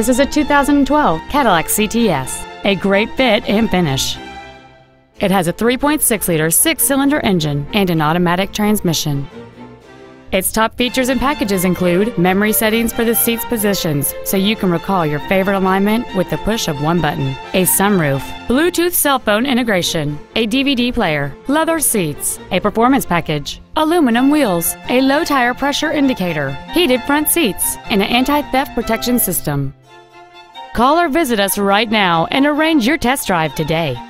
This is a 2012 Cadillac CTS, a great fit and finish. It has a 3.6-liter six-cylinder engine and an automatic transmission. Its top features and packages include memory settings for the seat's positions, so you can recall your favorite alignment with the push of one button, a sunroof, Bluetooth cell phone integration, a DVD player, leather seats, a performance package, aluminum wheels, a low tire pressure indicator, heated front seats, and an anti-theft protection system. Call or visit us right now and arrange your test drive today.